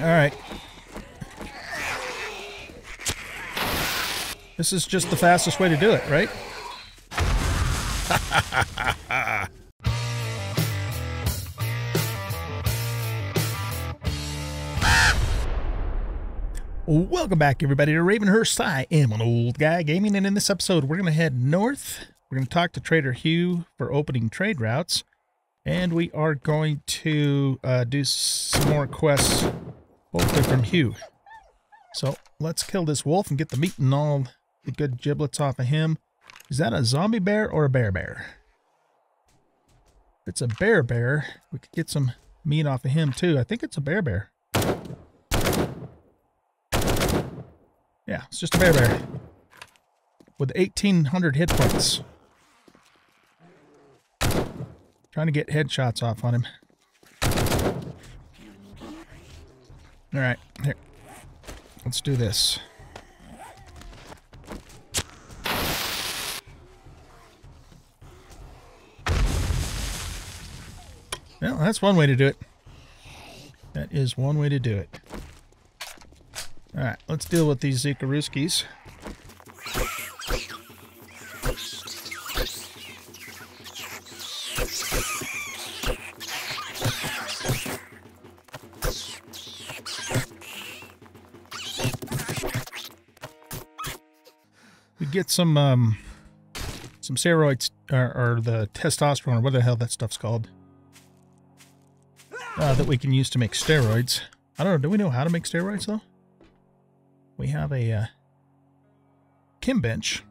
Alright. This is just the fastest way to do it, right? Welcome back, everybody, to Ravenhearst. I am an old guy gaming, and in this episode, we're going to head north. We're going to talk to Trader Hugh for opening trade routes, and we are going to do some more quests, hopefully from Hugh. So let's kill this wolf and get the meat and all the good giblets off of him. Is that a zombie bear or a bear? If it's a bear, we could get some meat off of him too. I think it's a bear. Yeah, it's just a bear with 1,800 hit points. Trying to get headshots off on him. All right, here. Let's do this. Well, that's one way to do it. That is one way to do it. All right, let's deal with these Zikaruskis. We get some steroids or the testosterone or what the hell that stuff's called that we can use to make steroids. I don't know. Do we know how to make steroids though? We have a chem bench.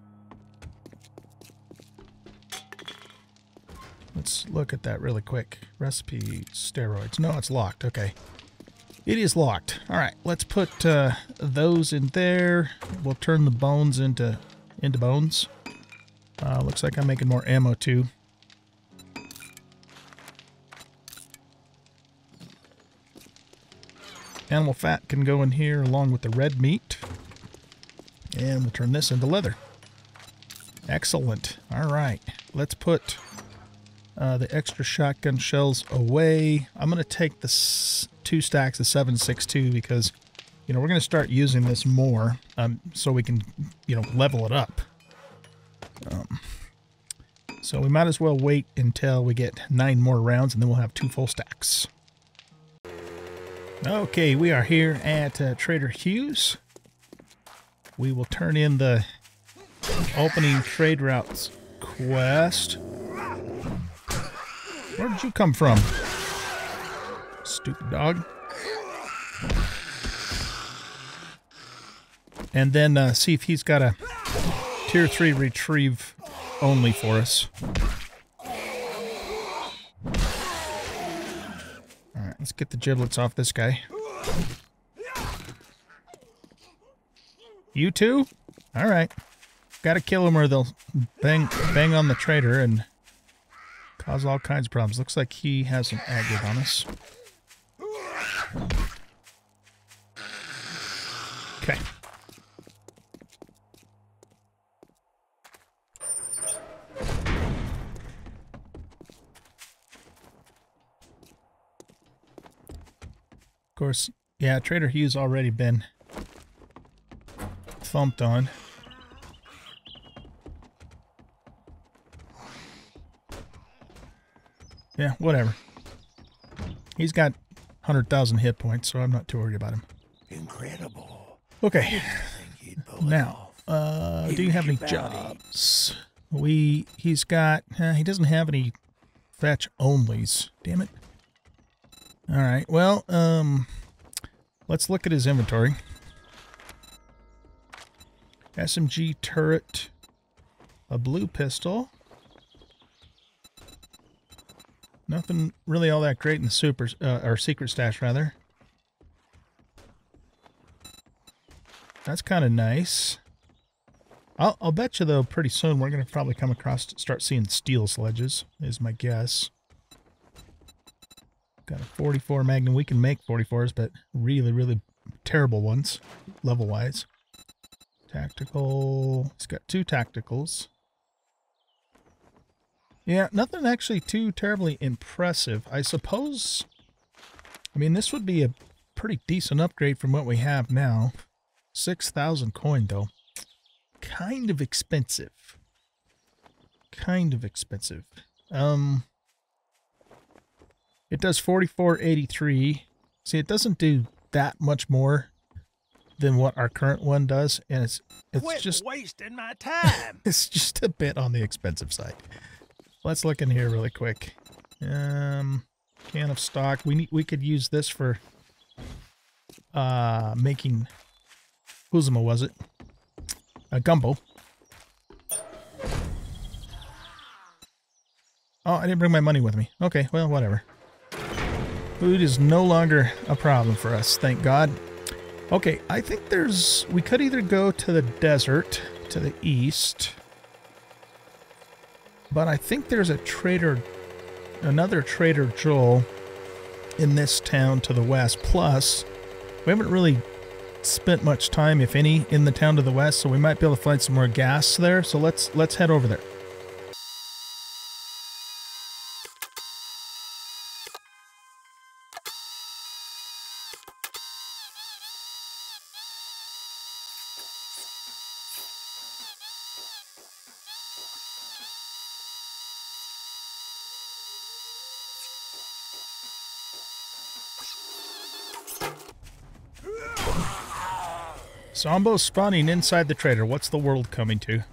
Let's look at that really quick. Recipe steroids. No, it's locked. Okay. It is locked. All right. Let's put those in there. We'll turn the bones into bones. Looks like I'm making more ammo too. Animal fat can go in here along with the red meat. And we'll turn this into leather. Excellent. All right. Let's put the extra shotgun shells away. I'm going to take the 2 stacks of 7.62 because, you know, we're going to start using this more so we can, you know, level it up. So we might as well wait until we get 9 more rounds and then we'll have 2 full stacks. Okay, we are here at Trader Hughes. We will turn in the opening trade routes quest. Where did you come from? Stupid dog. And then see if he's got a tier 3 retrieve only for us. Let's get the giblets off this guy. You too? All right. Gotta kill them or they'll bang on the trader and cause all kinds of problems. Looks like he has an agate on us. Okay. Of course, yeah, Trader Hughes already been thumped on. Yeah, whatever. He's got 100,000 hit points, so I'm not too worried about him. Incredible. Okay. Now, do you have any jobs? He's got, he doesn't have any fetch onlys. Damn it. All right, well, let's look at his inventory. SMG turret, a blue pistol. Nothing really all that great in the or secret stash, rather. That's kind of nice. I'll bet you, though, pretty soon we're going to probably come across, start seeing steel sledges, is my guess. Got a 44 Magnum. We can make 44s, but really, really terrible ones, level-wise. Tactical. It's got 2 tacticals. Yeah, nothing actually too terribly impressive. I suppose, I mean, this would be a pretty decent upgrade from what we have now. 6,000 coin, though. Kind of expensive. Kind of expensive. It does 44.83. See, it doesn't do that much more than what our current one does, and it's quit just wasting my time. It's just a bit on the expensive side. Let's look in here really quick. Can of stock. We could use this for making Huzuma, was it? A gumbo. Oh, I didn't bring my money with me. Okay, well, whatever. Food is no longer a problem for us, thank God. Okay, I think there's... we could either go to the desert, to the east. But I think there's a trader... another Trader Joel in this town to the west. Plus, we haven't really spent much time, if any, in the town to the west, so we might be able to find some more gas there. So let's head over there. Zombo's spawning inside the trader. What's the world coming to?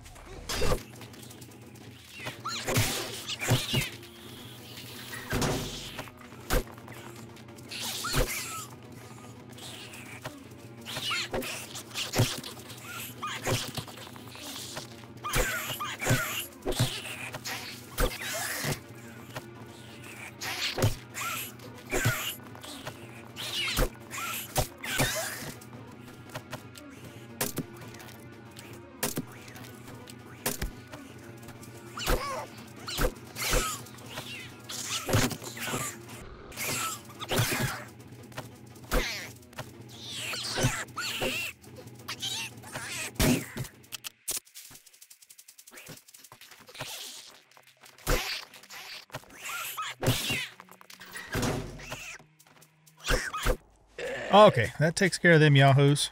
Okay, that takes care of them yahoos.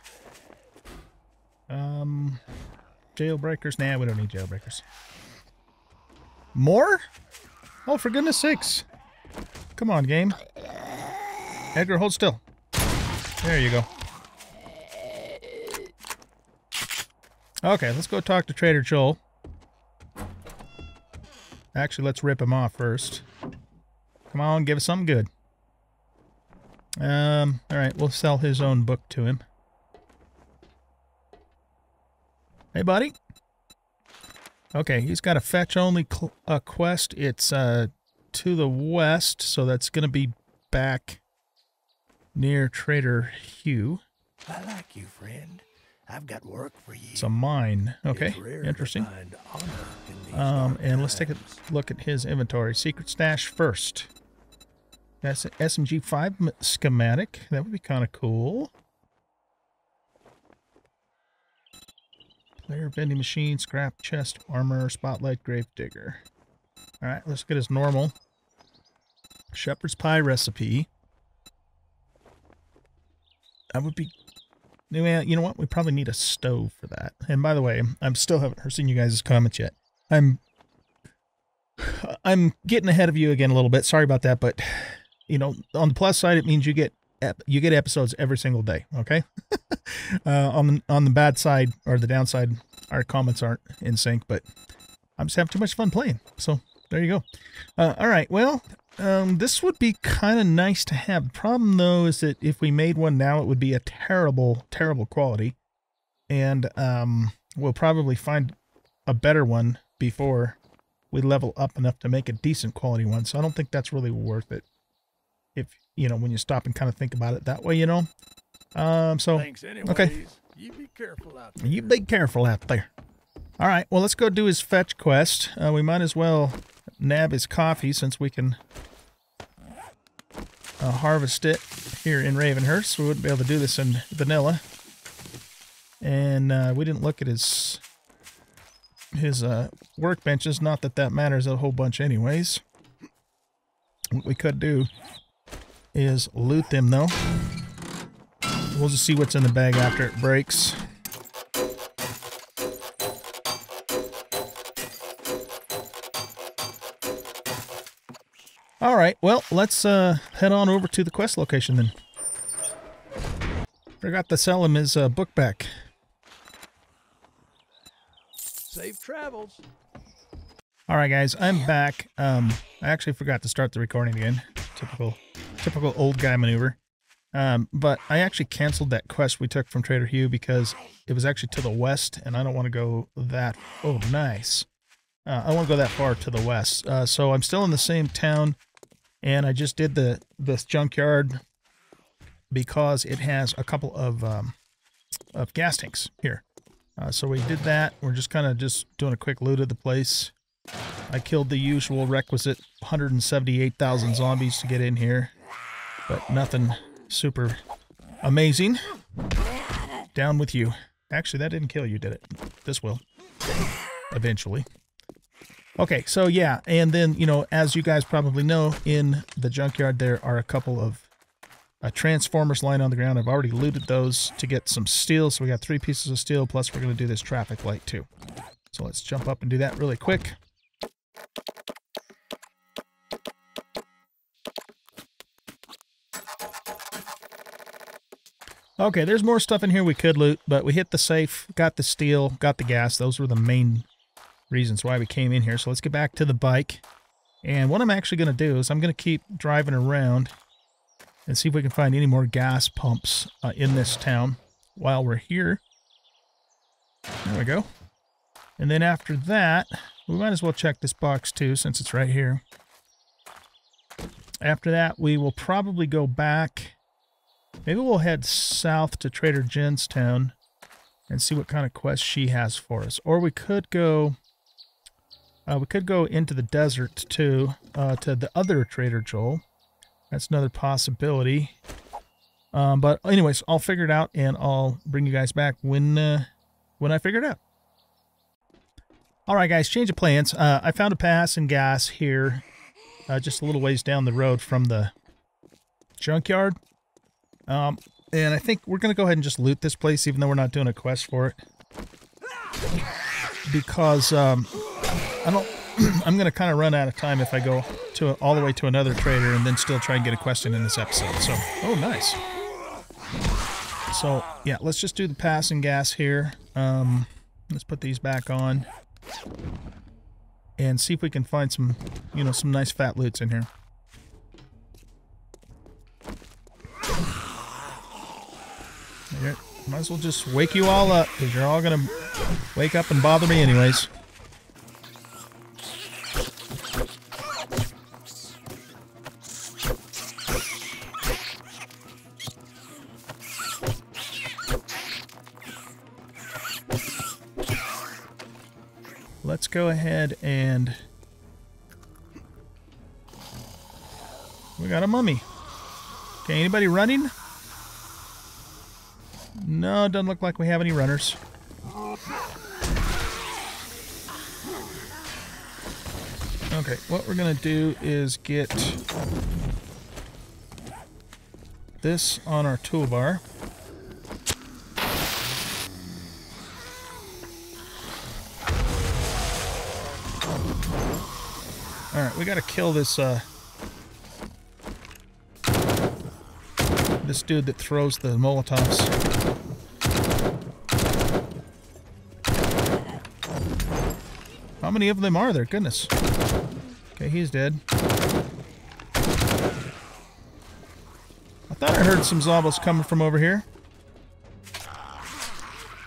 Jailbreakers? Nah, we don't need jailbreakers. More? Oh, for goodness sakes. Come on, game. Edgar, hold still. There you go. Okay, let's go talk to Trader Joel. Actually, let's rip him off first. Come on, give us something good. Alright, we'll sell his own book to him. Hey, buddy. Okay, he's got a fetch-only quest. It's to the west, so that's going to be back near Trader Hugh. I like you, friend. I've got work for you. It's a mine. Okay, interesting. And let's take a look at his inventory. Secret stash first. That's an SMG5 schematic. That would be kind of cool. Player vending machine, scrap chest, armor, spotlight, gravedigger. All right, let's get his normal shepherd's pie recipe. That would be... you know what? We probably need a stove for that. And by the way, I'm still haven't seen you guys' comments yet. I'm getting ahead of you again a little bit. Sorry about that, but... you know, on the plus side, it means you get episodes every single day. Okay. On the bad side or the downside, our comments aren't in sync, but I'm just having too much fun playing. So there you go. All right. Well, this would be kind of nice to have. The problem though is that if we made one now, it would be a terrible, terrible quality, and we'll probably find a better one before we level up enough to make a decent quality one. So I don't think that's really worth it. If, you know, when you stop and kind of think about it that way, you know. Thanks anyways. Okay. You be careful out there. You be careful out there. All right. Well, let's go do his fetch quest. We might as well nab his coffee since we can harvest it here in Ravenhearst. We wouldn't be able to do this in vanilla. And we didn't look at his workbenches. Not that that matters a whole bunch anyways. What we could do... is loot them though. We'll just see what's in the bag after it breaks. All right, well, let's head on over to the quest location then. Forgot to sell him his book back. Safe travels. All right, guys, I'm back. I actually forgot to start the recording again. Typical old guy maneuver. But I actually canceled that quest we took from Trader Hugh because it was actually to the west, and I don't want to go that. Oh, nice. I won't go that far to the west. So I'm still in the same town, and I just did this junkyard because it has a couple of gas tanks here. So we did that. We're just kind of just doing a quick loot of the place. I killed the usual requisite 178,000 zombies to get in here, but nothing super amazing. Down with you. Actually, that didn't kill you, did it? This will. Eventually. Okay, so yeah, and then, you know, as you guys probably know, in the junkyard there are a couple of transformers lying on the ground. I've already looted those to get some steel, so we got 3 pieces of steel, plus we're going to do this traffic light too. So let's jump up and do that really quick. Okay, there's more stuff in here we could loot, but we hit the safe, got the steel, got the gas. Those were the main reasons why we came in here. So let's get back to the bike. And what I'm actually going to do is I'm going to keep driving around and see if we can find any more gas pumps in this town while we're here. There we go. And then after that, we might as well check this box too, since it's right here. After that, we will probably go back. Maybe we'll head south to Trader Jen's town and see what kind of quest she has for us. Or we could go into the desert too, to the other Trader Joel. That's another possibility. But anyways, I'll figure it out and I'll bring you guys back when I figure it out. All right, guys, change of plans. I found a pass and gas here just a little ways down the road from the junkyard. And I think we're going to go ahead and just loot this place, even though we're not doing a quest for it. Because I'm going to kind of run out of time if I go to all the way to another trader and then still try and get a quest in this episode. So, oh, nice. So, yeah, let's just do the pass and gas here. Let's put these back on. And see if we can find some, you know, some nice fat loots in here. Right, might as well just wake you all up, because you're all gonna wake up and bother me anyways. Let's go ahead and... we got a mummy. Okay, anybody running? No, doesn't look like we have any runners. Okay, what we're going to do is get this on our toolbar. Alright, we gotta kill this, this dude that throws the Molotovs. How many of them are there? Goodness. Okay, he's dead. I thought I heard some zombies coming from over here.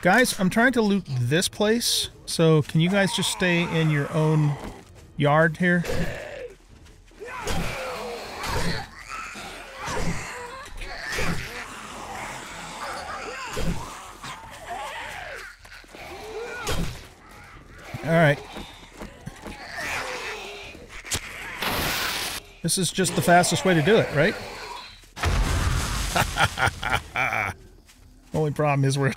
Guys, I'm trying to loot this place, so can you guys just stay in your own... yard here. All right. This is just the fastest way to do it, right? Only problem is we're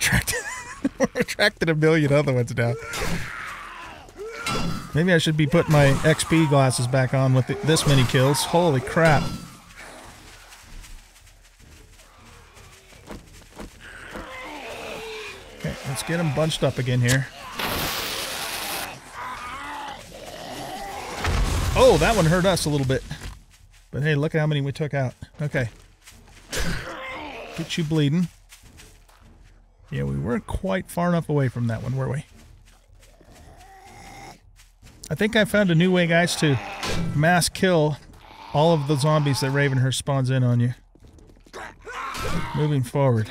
attracted a million other ones now. Maybe I should be putting my XP glasses back on with this many kills. Holy crap. Let's get them bunched up again here. Oh, that one hurt us a little bit. But hey, look at how many we took out. Okay. Get you bleeding. Yeah, we weren't quite far enough away from that one, were we? I think I found a new way, guys, to mass kill all of the zombies that Ravenhearst spawns in on you. Moving forward.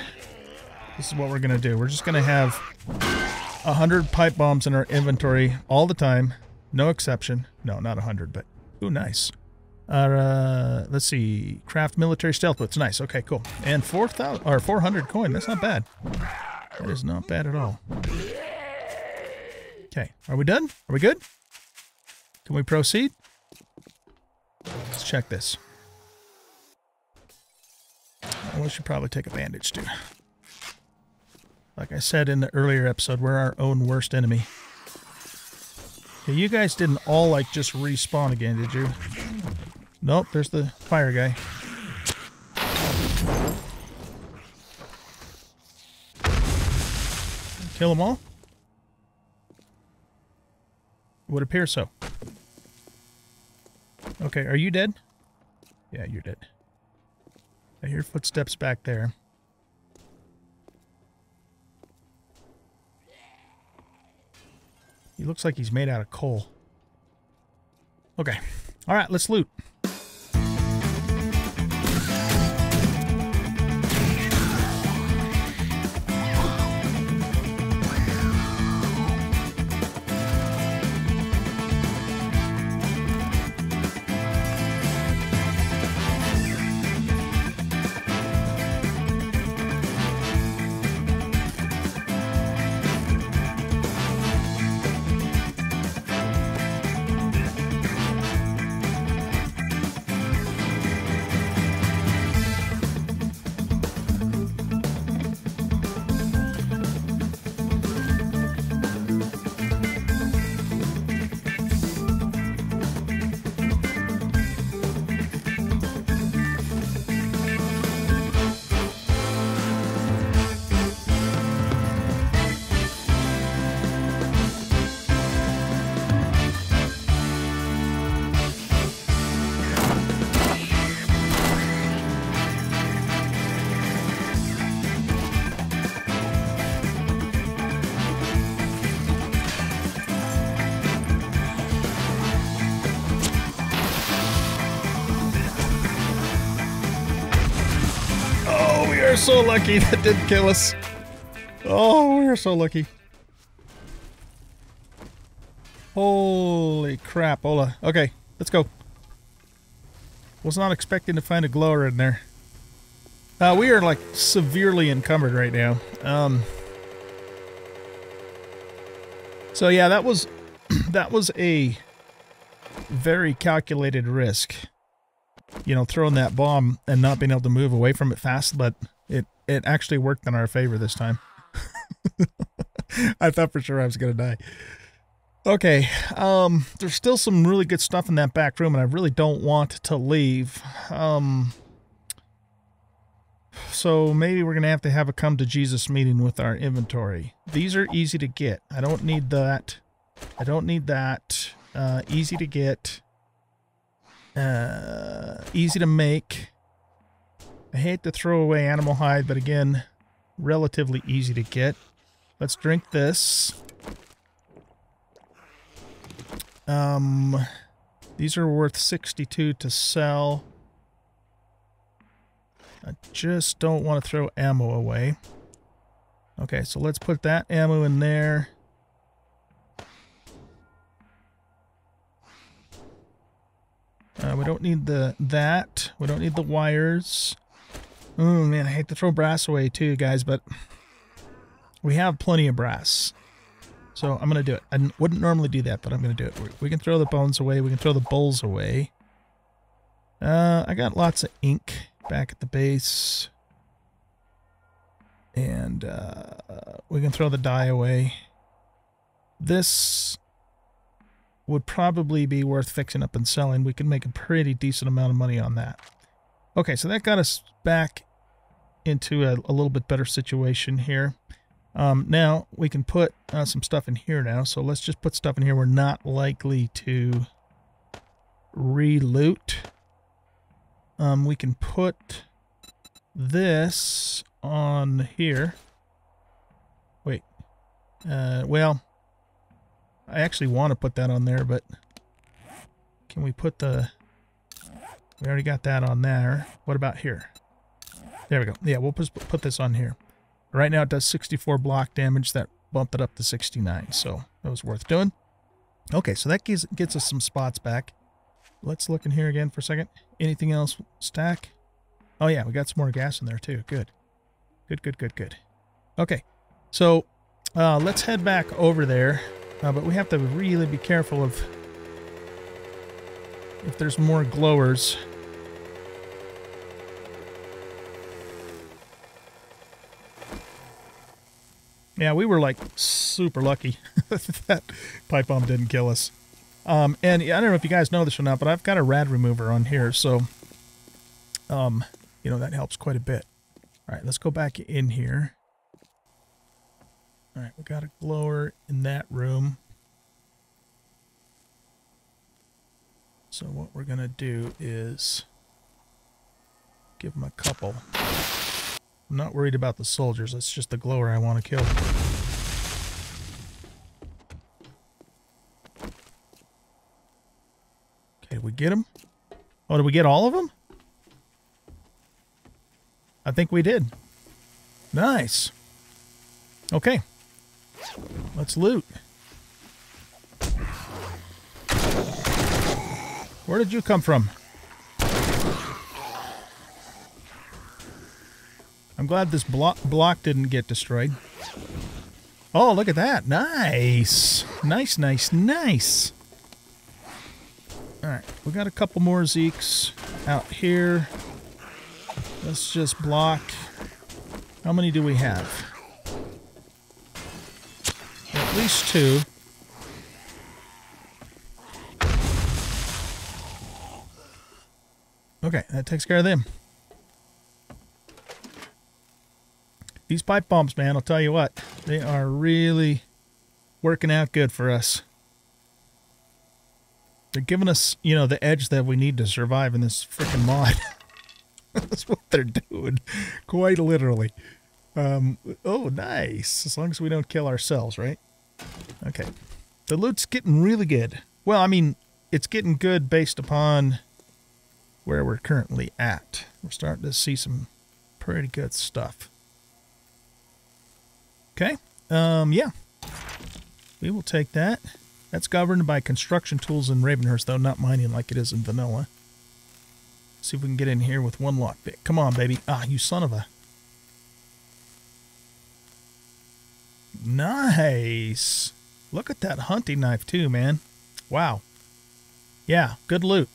This is what we're going to do. We're just going to have 100 pipe bombs in our inventory all the time. No exception. No, not 100, but... Ooh, nice. Let's see. Craft military stealth boots. Nice. Okay, cool. And 4,000 or 400 coin. That's not bad. That is not bad at all. Okay. Are we done? Are we good? Can we proceed? Let's check this. We should probably take a bandage, too. Like I said in the earlier episode, we're our own worst enemy. Yeah, you guys didn't all, like, just respawn again, did you? Nope, there's the fire guy. Kill them all? Would appear so. Okay, are you dead? Yeah, you're dead. I hear footsteps back there. He looks like he's made out of coal. Okay. All right, let's loot. So lucky that didn't kill us. Oh, we're so lucky. Holy crap, Ola. Okay, let's go. Was not expecting to find a glower in there. We are like severely encumbered right now. So yeah, that was a very calculated risk. You know, throwing that bomb and not being able to move away from it fast, but it actually worked in our favor this time. I thought for sure I was going to die. Okay, there's still some really good stuff in that back room, and I really don't want to leave. So maybe we're going to have a come-to-Jesus meeting with our inventory. These are easy to get. I don't need that. I don't need that. Easy to get. Easy to make. I hate to throw away animal hide, but again, relatively easy to get. Let's drink this. These are worth 62 to sell. I just don't want to throw ammo away. Okay, so let's put that ammo in there. We don't need that. We don't need the wires. Oh, man, I hate to throw brass away too, guys, but we have plenty of brass. So I'm going to do it. I wouldn't normally do that, but I'm going to do it. We can throw the bones away. We can throw the bowls away. I got lots of ink back at the base. And we can throw the dye away. This would probably be worth fixing up and selling. We can make a pretty decent amount of money on that. Okay, so that got us back into a little bit better situation here. Now we can put some stuff in here now, so let's just put stuff in here we're not likely to re-loot. We can put this on here. Wait. Well, I actually want to put that on there, but can we put the... We already got that on there. What about here? There we go. Yeah, we'll just put this on here. Right now it does 64 block damage. That bumped it up to 69, so that was worth doing. Okay, so that gets us some spots back. Let's look in here again for a second. Anything else? Stack. Oh, yeah, we got some more gas in there, too. Good. Good, good, good, good. Okay, so let's head back over there. But we have to really be careful of... if there's more glowers. Yeah, we were, like, super lucky that pipe bomb didn't kill us. And I don't know if you guys know this or not, but I've got a rad remover on here, so... you know, that helps quite a bit. All right, let's go back in here. All right, we got a glower in that room. So what we're going to do is give them a couple. I'm not worried about the soldiers. It's just the glower I want to kill. Okay, we get them. Oh, did we get all of them? I think we did. Nice. Okay. Let's loot. Where did you come from? I'm glad this block didn't get destroyed. Oh, look at that. Nice. Nice, nice, nice. All right. We got a couple more Zeeks out here. Let's just block. How many do we have? At least two. Okay, that takes care of them. These pipe bombs, man, I'll tell you what. They are really working out good for us. They're giving us, you know, the edge that we need to survive in this freaking mod. That's what they're doing, quite literally. Oh, nice. As long as we don't kill ourselves, right? Okay. The loot's getting really good. Well, I mean, it's getting good based upon where we're currently at. We're starting to see some pretty good stuff. Okay. Yeah. We will take that. That's governed by construction tools in Ravenhearst, though, not mining like it is in vanilla. See if we can get in here with one lockpick. Come on, baby. Ah, you son of a... Nice. Look at that hunting knife, too, man. Wow. Yeah, good loot.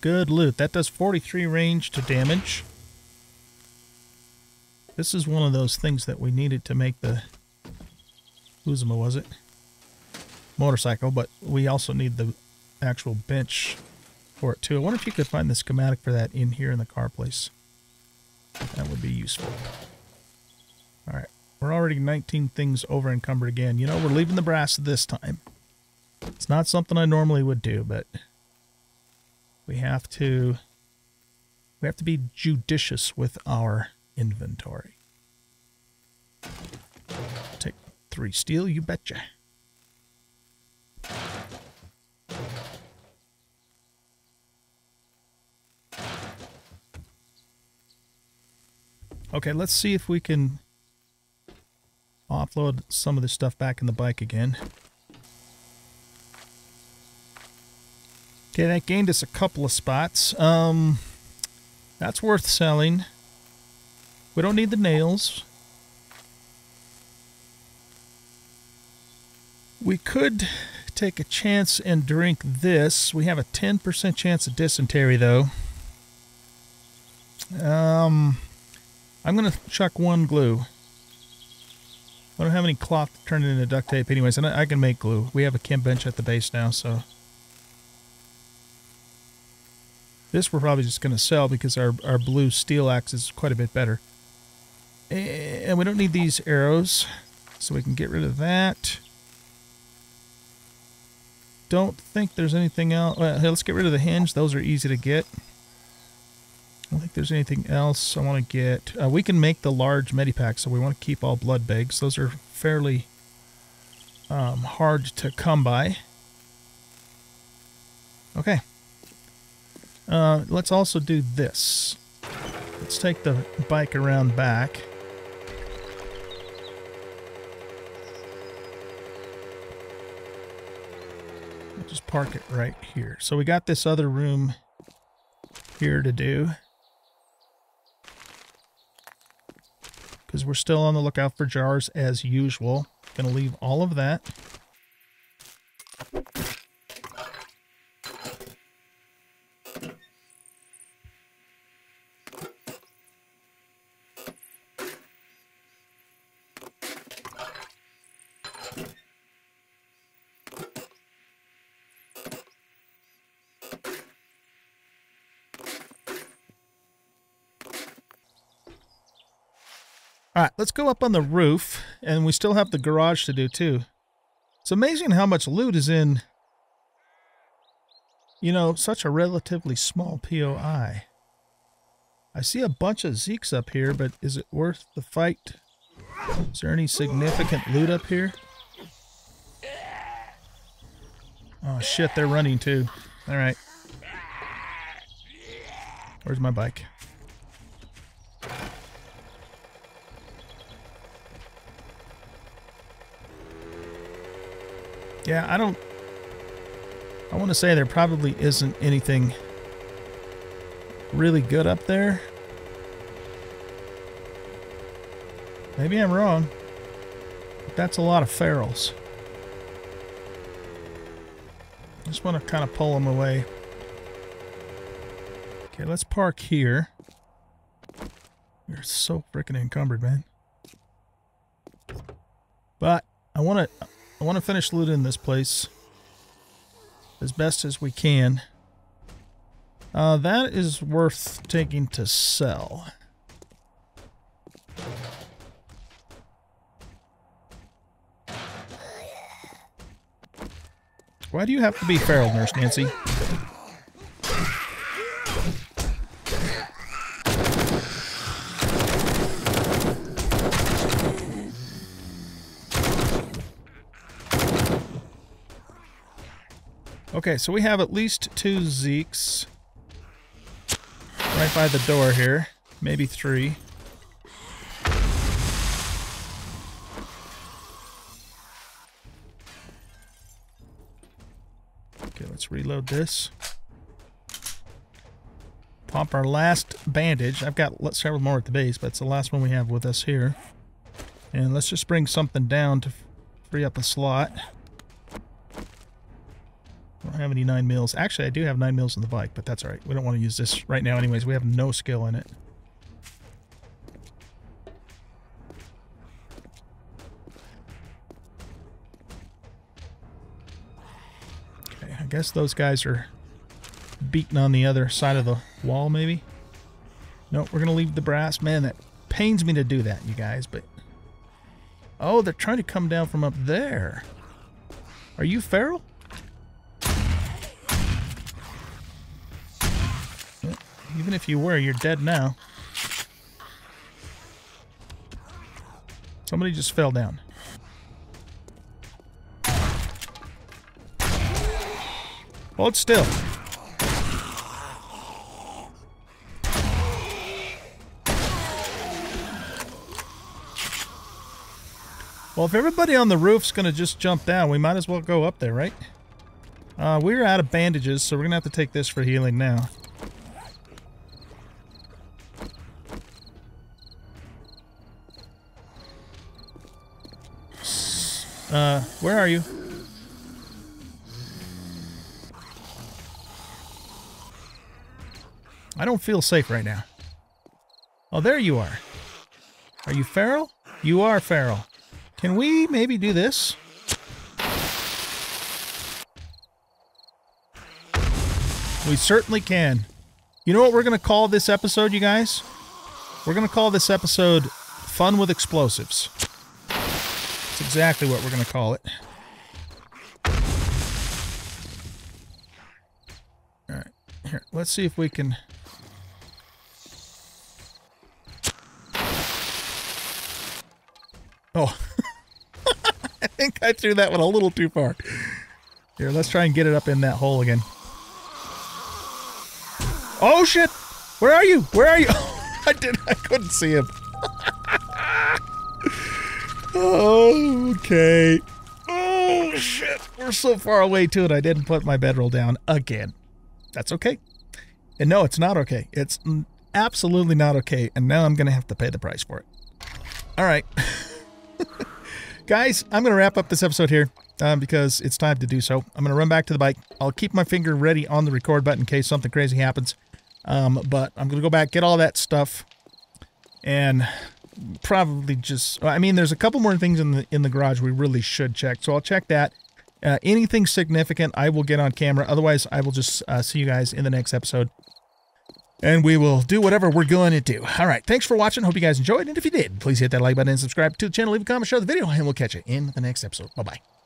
Good loot. That does 43 range to damage. This is one of those things that we needed to make the... Uzuma, was it? Motorcycle, but we also need the actual bench... it too. I wonder if you could find the schematic for that in here in the car place. That would be useful. All right, we're already 19 things over encumbered again. You know, we're leaving the brass this time. It's not something I normally would do, but we have to be judicious with our inventory. Take 3 steel, you betcha. Okay, let's see if we can offload some of this stuff back in the bike again. Okay, that gained us a couple of spots. That's worth selling. We don't need the nails. We could take a chance and drink this. We have a 10% chance of dysentery, though. I'm going to chuck one glue. I don't have any cloth to turn it into duct tape anyways, and I can make glue. We have a chem bench at the base now, so... This we're probably just going to sell because our blue steel axe is quite a bit better. And we don't need these arrows, So we can get rid of that. Don't think there's anything else. Well, hey, let's get rid of the hinge. Those are easy to get. I don't think there's anything else I want to get. We can make the large Medipack, so we want to keep all blood bags. Those are fairly hard to come by. Okay. Let's also do this. Let's take the bike around back. We'll just park it right here. So we got this other room here to do, because we're still on the lookout for jars as usual. Gonna leave all of that. All right, let's go up on the roof, and we still have the garage to do, too. It's amazing how much loot is in, you know, such a relatively small POI. I see a bunch of Zeeks up here, but is it worth the fight? Is there any significant loot up here? Oh, shit, they're running, too. All right. Where's my bike? Yeah, I want to say there probably isn't anything really good up there. Maybe I'm wrong, but that's a lot of ferals. I just want to kind of pull them away. Okay, let's park here. You're so freaking encumbered, man. But I want to finish looting this place as best as we can. That is worth taking to sell. Why do you have to be feral, Nurse Nancy? Okay, so we have at least 2 Zeeks right by the door here. Maybe 3. Okay, let's reload this. Pop our last bandage. I've got several more at the base, but it's the last one we have with us here. And let's just bring something down to free up a slot. I don't have any 9mm. Actually, I do have 9mm on the bike, but that's all right. We don't want to use this right now anyways. We have no skill in it. Okay, I guess those guys are beaten on the other side of the wall, maybe? No, we're going to leave the brass. Man, that pains me to do that, you guys, but... Oh, they're trying to come down from up there. Are you feral? Even if you were, you're dead now. Somebody just fell down. Hold still. Well, if everybody on the roof's going to just jump down, we might as well go up there, right? We're out of bandages, so we're going to have to take this for healing now. Where are you? I don't feel safe right now. Oh, there you are. Are you feral? You are feral. Can we maybe do this? We certainly can. You know what we're going to call this episode, you guys? We're going to call this episode Fun with Explosives. That's exactly what we're going to call it. All right, here, let's see if we can... Oh, I think I threw that one a little too far. Here, let's try and get it up in that hole again. Oh, shit! Where are you? Where are you? I couldn't see him. Okay. Oh, shit. We're so far away, too, and I didn't put my bedroll down again. That's okay. And no, it's not okay. It's absolutely not okay, and now I'm going to have to pay the price for it. All right. Guys, I'm going to wrap up this episode here because it's time to do so. I'm going to run back to the bike. I'll keep my finger ready on the record button in case something crazy happens. But I'm going to go back, get all that stuff, and probably just... I mean, there's a couple more things in the garage we really should check, so I'll check that. Anything significant, I will get on camera. Otherwise, I will just see you guys in the next episode. And we will do whatever we're going to do. All right, thanks for watching. Hope you guys enjoyed. And if you did, please hit that like button and subscribe to the channel. Leave a comment, share the video, and we'll catch you in the next episode. Bye-bye.